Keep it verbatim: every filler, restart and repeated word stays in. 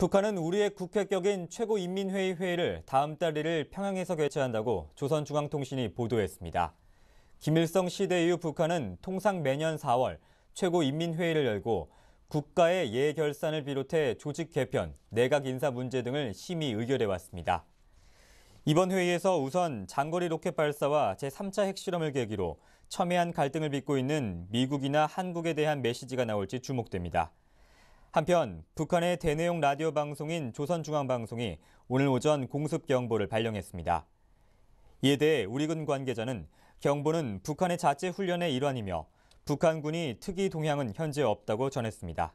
북한은 우리의 국회격인 최고인민회의 회의를 다음 달 일 일 평양에서 개최한다고 조선중앙통신이 보도했습니다. 김일성 시대 이후 북한은 통상 매년 사월 최고인민회의를 열고 국가의 예결산을 비롯해 조직 개편, 내각 인사 문제 등을 심의 의결해왔습니다. 이번 회의에서 우선 장거리 로켓 발사와 제삼 차 핵실험을 계기로 첨예한 갈등을 빚고 있는 미국이나 한국에 대한 메시지가 나올지 주목됩니다. 한편 북한의 대내용 라디오 방송인 조선중앙방송이 오늘 오전 공습경보를 발령했습니다. 이에 대해 우리군 관계자는 경보는 북한의 자체 훈련의 일환이며 북한군이 특이 동향은 현재 없다고 전했습니다.